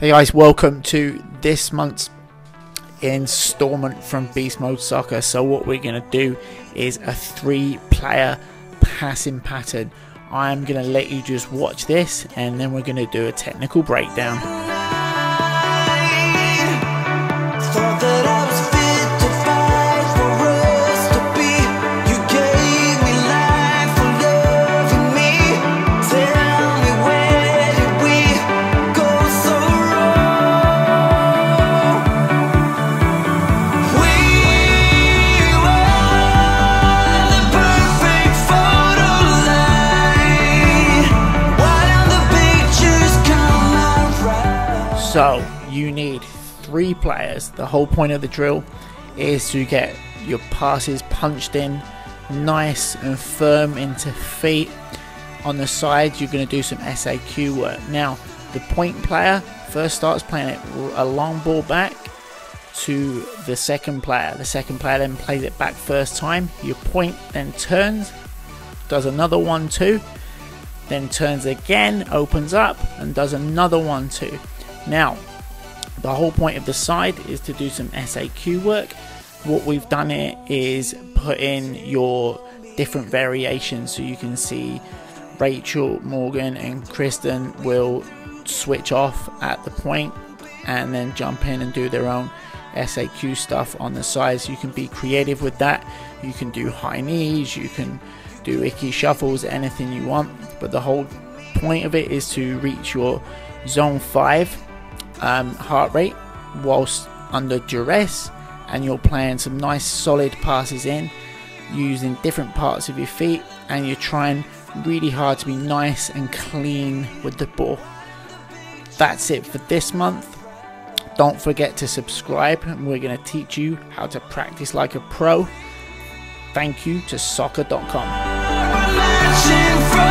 Hey guys, welcome to this month's installment from Beast Mode Soccer. So what we're going to do is a 3-player passing pattern. I'm going to let you just watch this and then we're going to do a technical breakdown. So you need 3 players. The whole point of the drill is to get your passes punched in nice and firm into feet. On the sides you're going to do some SAQ work. Now the point player first starts playing it a long ball back to the second player. The second player then plays it back first time. Your point then turns, does another 1-2, then turns again, opens up and does another 1-2. Now, the whole point of the side is to do some SAQ work. What we've done here is put in your different variations so you can see Rachel, Morgan and Kristen will switch off at the point and then jump in and do their own SAQ stuff on the sides. You can be creative with that. You can do high knees, you can do icky shuffles, anything you want. But the whole point of it is to reach your zone 5 heart rate whilst under duress, and you're playing some nice solid passes in using different parts of your feet, and you're trying really hard to be nice and clean with the ball. That's it for this month. Don't forget to subscribe, and we're going to teach you how to practice like a pro. Thank you to soccer.com.